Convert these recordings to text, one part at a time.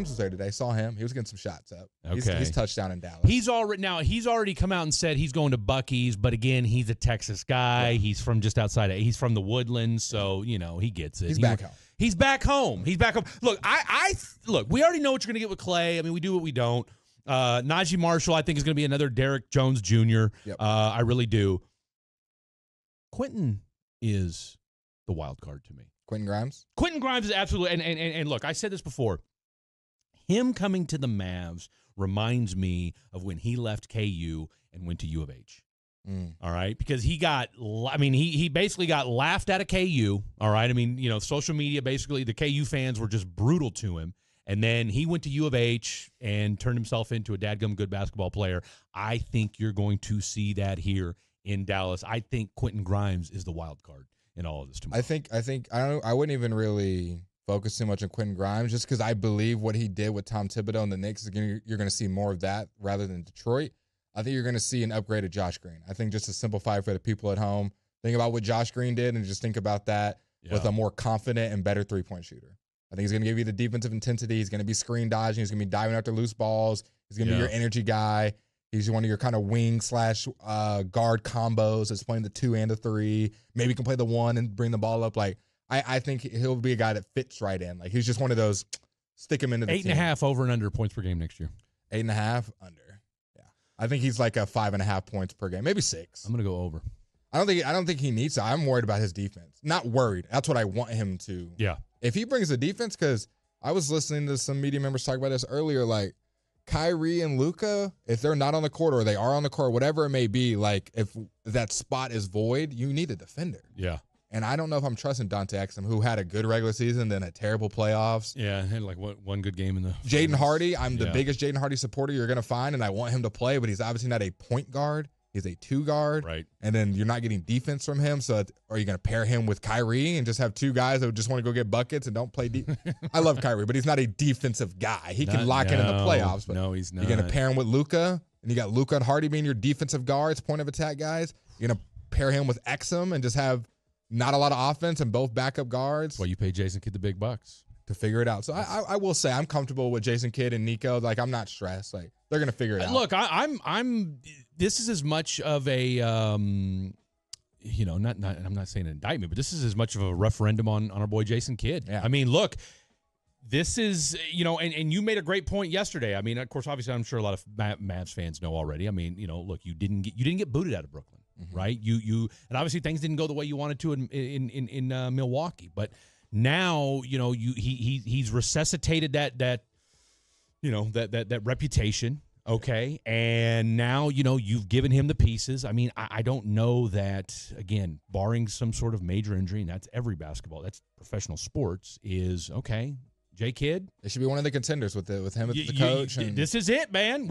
Grimes was there today. Saw him. He was getting some shots up. Okay. He's touchdown in Dallas. He's already come out and said he's going to Buc-ee's, but again, he's a Texas guy. Yeah. He's from just outside. He's from the Woodlands, so you know he gets it. He's back home. Look, I we already know what you're going to get with Clay. I mean, we do what we don't. Najee Marshall, I think, is going to be another Derek Jones Jr. Yep. I really do. Quentin is the wild card to me. Quentin Grimes? Quentin Grimes is absolutely, and look, I said this before. Him coming to the Mavs reminds me of when he left KU and went to U of H. Mm. All right? Because he basically got laughed out of KU. All right? I mean, you know, social media, basically, the KU fans were just brutal to him. And then he went to U of H and turned himself into a dadgum good basketball player. I think you're going to see that here in Dallas. I think Quentin Grimes is the wild card in all of this tomorrow. I wouldn't even really focus too much on Quentin Grimes just because I believe what he did with Tom Thibodeau and the Knicks, you're going to see more of that rather than Detroit. I think you're going to see an upgraded Josh Green. I think just to simplify for the people at home, think about what Josh Green did and just think about that with a more confident and better three-point shooter. I think he's going to give you the defensive intensity. He's going to be screen dodging. He's going to be diving after loose balls. He's going to be your energy guy. He's one of your kind of wing / guard combos that's playing the 2 and the 3. Maybe he can play the 1 and bring the ball up. Like I think he'll be a guy that fits right in. Like he's just one of those, stick him into the 8.5 over and under points per game next year. 8.5 under. Yeah. I think he's like a 5.5 points per game, maybe 6. I'm going to go over. I don't think he needs to. I'm worried about his defense. Not worried. That's what I want him to. Yeah. If he brings the defense, because I was listening to some media members talk about this earlier, like Kyrie and Luka, if they're not on the court or they are on the court, whatever it may be, like if that spot is void, you need a defender. Yeah. And I don't know if I'm trusting Dante Exum, who had a good regular season, then a terrible playoffs. Yeah, and like one good game in the Jaden Hardy, I'm the biggest Jaden Hardy supporter you're going to find, and I want him to play, but he's obviously not a point guard. He's a 2 guard. Right. And then you're not getting defense from him. So are you going to pair him with Kyrie and just have 2 guys that just want to go get buckets and don't play deep? I love Kyrie, but he's not a defensive guy. He can lock in the playoffs. But no, he's not. You're going to pair him with Luka, and you got Luka and Hardy being your defensive guards, point of attack guys. You're going to pair him with Exum and just have not a lot of offense and both backup guards. Well, you pay Jason Kidd the big bucks to figure it out. So I will say I'm comfortable with Jason Kidd and Nico. Like I'm not stressed. Like they're going to figure it out. Look, this is as much of a, I'm not saying an indictment, but this is as much of a referendum on our boy Jason Kidd. Yeah. I mean, look, this is, and you made a great point yesterday. I mean, of course, obviously I'm sure a lot of Mavs fans know already. I mean, look, you didn't get booted out of Brooklyn, right? And obviously things didn't go the way you wanted to in Milwaukee, but now, he's resuscitated that reputation, okay? And now, you've given him the pieces. I mean, I don't know that, again, barring some sort of major injury, and that's every basketball, that's professional sports, is, okay, J. Kidd. They should be one of the contenders with him as the coach. This is it, man.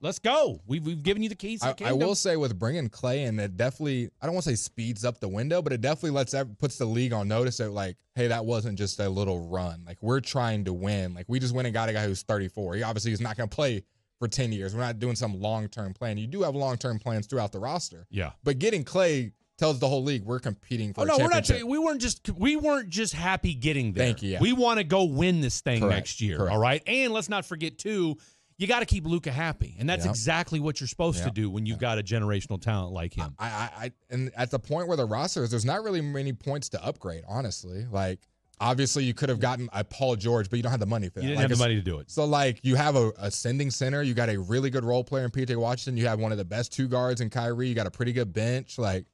Let's go. We've given you the keys to the kingdom. I will say with bringing Clay in, it definitely, I don't want to say speeds up the window, but it definitely puts the league on notice that, like, hey, that wasn't just a little run. Like, we're trying to win. Like, we just went and got a guy who's 34. He obviously is not going to play for 10 years. We're not doing some long-term plan. You do have long-term plans throughout the roster. Yeah. But getting Clay tells the whole league we're competing for a championship. We weren't just happy getting there. Thank you. Yeah. We want to go win this thing next year. Correct. All right. And let's not forget too, you got to keep Luka happy, and that's exactly what you're supposed to do when you've got a generational talent like him. And at the point where the roster is, there's not really many points to upgrade. Honestly, like obviously you could have gotten a Paul George, but you don't have the money for that. You didn't have the money to do it. So like you have a ascending center, you got a really good role player in PJ Washington, you have one of the best 2 guards in Kyrie, you got a pretty good bench, like.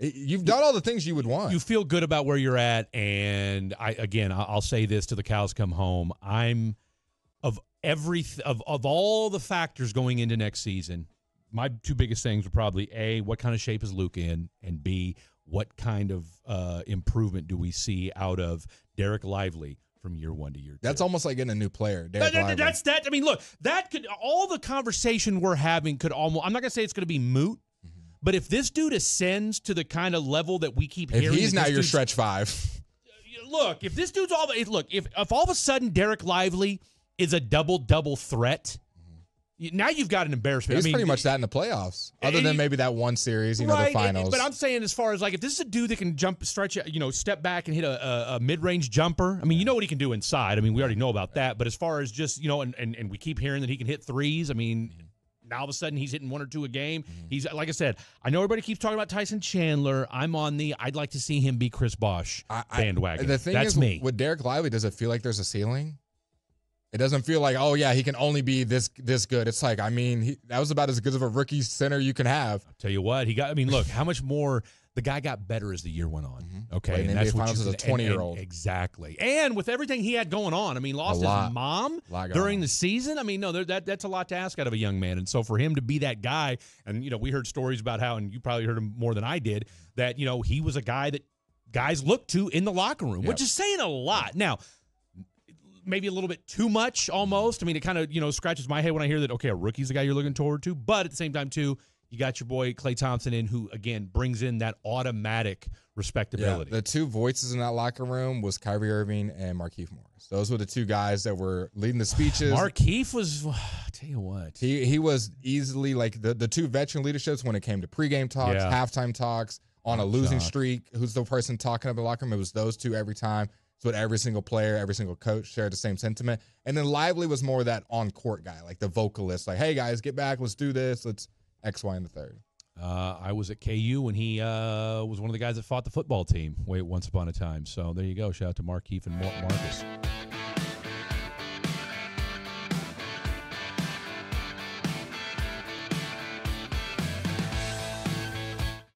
You've done all the things you would want. You feel good about where you're at, and I'll say this till the cows come home. I'm of all the factors going into next season, my 2 biggest things were probably A, what kind of shape is Luke in, and B, what kind of improvement do we see out of Derek Lively from year 1 to year 2. That's almost like getting a new player. Derek Lively. I mean, look, that could all the conversation we're having could almost. I'm not gonna say it's gonna be moot. But if this dude ascends to the kind of level that we keep hearing, if he's not your stretch 5. Look, if this dude's all, look, if all of a sudden Derek Lively is a double-double threat, Now you've got an embarrassment. He's pretty much that in the playoffs, other than maybe that one series, the finals. But I'm saying, as far as like, if this is a dude that can jump, stretch, step back and hit a mid-range jumper, I mean, you know what he can do inside. I mean, we already know about that. But as far as just, and we keep hearing that he can hit threes. I mean, now all of a sudden he's hitting one or two a game. He's, like I said, I know everybody keeps talking about Tyson Chandler. I'm on the I'd like to see him be Chris Bosh bandwagon. The thing is, with Derek Lively, does it feel like there's a ceiling? It doesn't feel like, oh, yeah, he can only be this good. It's like, I mean, that was about as good of a rookie center you can have. I'll tell you what, I mean, look, how much more the guy got better as the year went on. Okay, and that's what you, as a 20-year-old. Exactly. And with everything he had going on, I mean, lost his mom during the season. I mean, no, that's a lot to ask out of a young man. And so for him to be that guy, and, we heard stories about how, and you probably heard him more than I did, that, he was a guy that guys looked to in the locker room, which is saying a lot. Now, maybe a little bit too much almost. I mean, it kind of, scratches my head when I hear that, okay, a rookie's the guy you're looking toward to. But at the same time, too, you got your boy Klay Thompson in, who, again, brings in that automatic respectability. Yeah, the two voices in that locker room was Kyrie Irving and Markieff Morris. Those were the two guys that were leading the speeches. Markeith was, I tell you what. He was easily, like, the two veteran leaderships when it came to pregame talks, halftime talks, on a losing streak. Who's the person talking up in the locker room? It was those two every time. So every single player, every single coach shared the same sentiment. And then Lively was more that on-court guy, like the vocalist, like, hey, guys, get back, let's do this, let's X, Y, and the third. I was at KU when he was one of the guys that fought the football team once upon a time. So there you go. Shout out to Markeith and Marcus.